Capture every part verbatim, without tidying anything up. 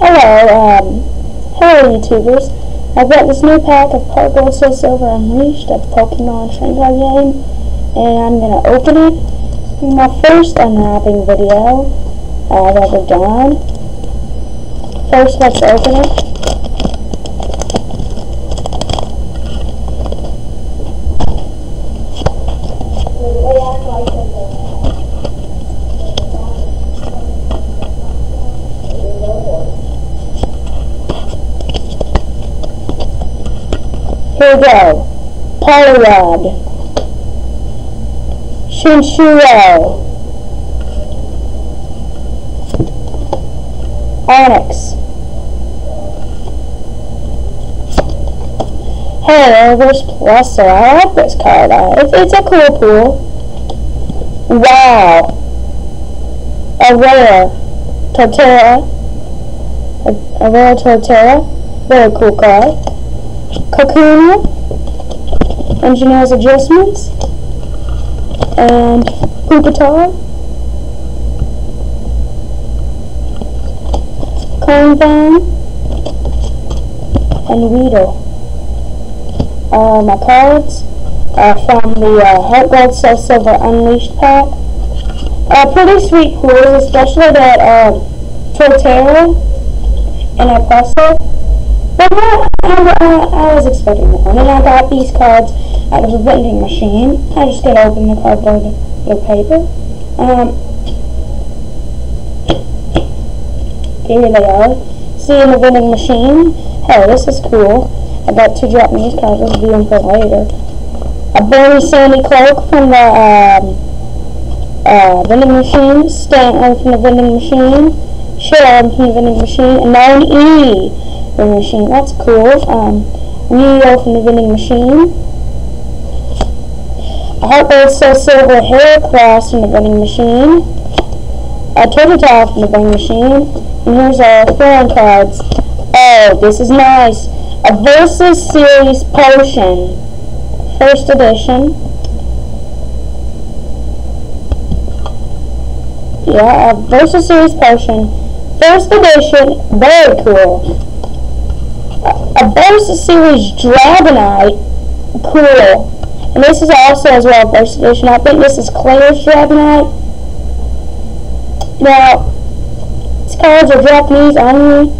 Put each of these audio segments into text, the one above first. Hello, um, hello YouTubers. I've got this new pack of HeartGold SoulSilver Unleashed, a Pokemon Trainer game, and I'm going to open it. This is my first unwrapping video I've ever done. First, let's open it. Here we go. Polyrod, Shinshiro, Onyx, Haloverse Plus. So I like this card. It's, it's a cool pool. Wow. Aurora, Torterra, Aurora, Torterra. Very cool card. Kakuna, Engineer's Adjustments, and Pupitar, Carnivine, and Weedle. Uh, my cards are from the uh, HeartGold SoulSilver Unleashed pack. Uh, pretty sweet pools, especially that uh, Torterra and Heracross. But not, I, I, I was expecting that one, and I got these cards out of a vending machine. I just did open the cardboard with paper. Um, here they are. See, in the vending machine. Hey, this is cool. I got two Japanese cards. I'll do them for later. A Burmy Sandy Cloak from the um, uh, vending machine. Stantler from the vending machine. Shinshiro from the vending machine. And nine E. Machine. That's cool. Um, Weedle from the vending machine. A HeartGold SoulSilver Heracross from the vending machine. A Torterra from the vending machine. And here's our foreign cards. Oh, this is nice. A Versus Series Potion. First edition. Yeah, a Versus Series Potion. First edition. Very cool. A Versus Series Dragonite, cool. And this is also as well a first edition. I think this is Claire's Dragonite. Now, these cards are Japanese only.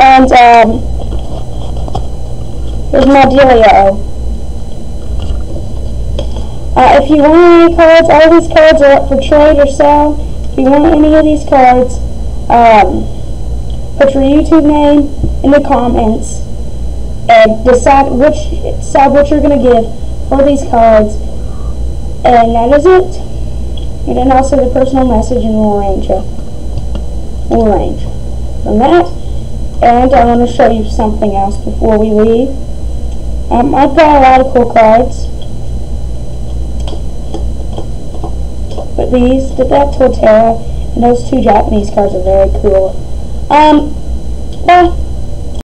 And um, there's Madelia. Uh, if you want any cards, all these cards are up for trade or sale. If you want any of these cards, um, put your YouTube name in the comments and decide which decide what you're gonna give for these cards, and that is it. And then also the personal message, and we'll arrange it. We'll arrange from that. And I want to show you something else before we leave. Um, I've got a lot of cool cards, but these, the Torterra, and those two Japanese cards are very cool. Um, well.